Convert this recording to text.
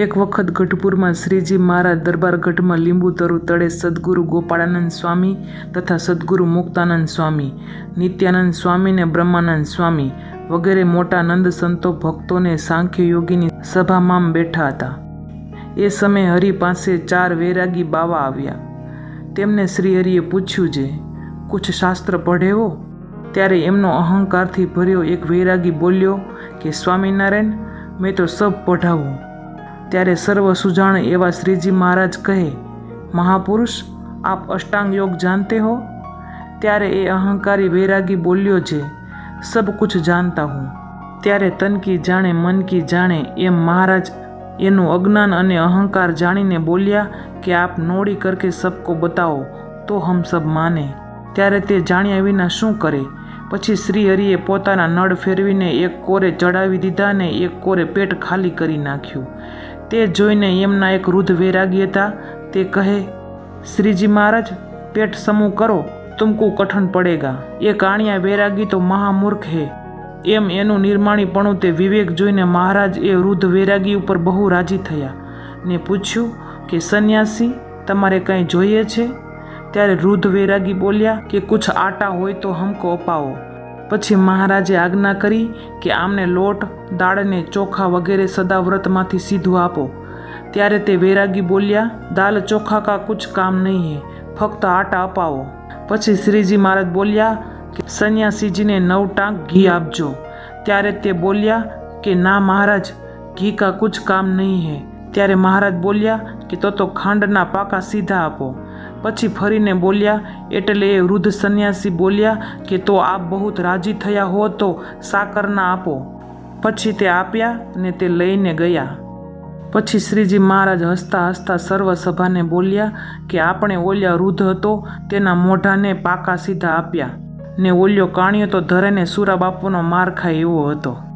एक वक्त गढ़पुर में श्रीजी महाराज दरबार गढ़ में लींबू तरु तड़े सद्गुरु गोपाळानंद स्वामी तथा सद्गुरु मुक्तानंद स्वामी, नित्यानंद स्वामी ने ब्रह्मानंद स्वामी वगैरह मोटा नंद संतो भक्तों ने सांख्य योगी सभा में बैठा था। ए समय हरि पासे चार वैरागी बावा आव्या। तेमने श्रीहरिए पूछ्यु जे कुछ शास्त्र पढ़े हो। त्यारे एमनो अहंकारथी भर्यो एक वैरागी बोल्यो के स्वामीनारायण, मैं तो सब पढ़ावू। त्यारे सर्व सुजाण एवा श्रीजी महाराज कहे, महापुरुष आप अष्टांग योग जानते हो। त्यारे ए अहंकारी वैरागी बोल्यो जे सब कुछ जानता हूँ। त्यारे तन की जाने मन की जाने एम महाराज एनु अज्ञान अने अहंकार जाणीने बोल्या कि आप नोड़ी करके सबको बताओ तो हम सब माने। त्यारे ते जाण्या विना शू करे। पछी श्रीहरिए पोताना नळ फेरवीने एक कोरे चढ़ावी दीधा ने एक कोरे पेट खाली करी नाख्यू। ते जोईने एमना एक वृद्ध वैरागी हता, ते कहे, श्रीजी महाराज पेट समूह करो, तुमको कठिन पड़ेगा। ये काणिया वैरागी तो महामूर्ख है। एम एनुं निर्माणीपणुं ते विवेक जोईने महाराज ए वृद्ध वैरागी उपर बहु राजी थया ने पूछ्यु के सन्यासी तमारे कंई जोईए छे। त्यारे वृद्ध वैरागी बोल्या के कुछ आटा होय तो हमको अपावो। पछी महाराजे आज्ञा करी के आमने लोट दाळ ने चोखा वगैरह सदाव्रत मांथी सीधुं आपो। त्यारे ते वैरागी बोल्या, दाल चोखा का कुछ काम नहीं है, फक्त आटा अपावो। पछी श्रीजी महाराज बोल्या, सन्यासी जी ने 9 टांक घी आपजो। त्यारे ते बोल्या कि ना महाराज, घी का कुछ काम नहीं है। त्यारे महाराज बोल्या कि तो खांडना पाका सीधा आपो। पछी फरीने बोल्या, एटले ए वृद्ध सन्यासी बोल्या कि तो आप बहुत राजी थया हो तो साकरना आपो। पछी ते आप्या ने ते लईने गया। पछी श्रीजी महाराज हसता हसता सर्व सभा ने बोल्या कि आपणे ओल्या वृद्ध हतो तेना मोढाने पाका सीधा आप्या ने ओलियो काणियो तो धरेने सूरा बापूनो मार खाय एवो હતો।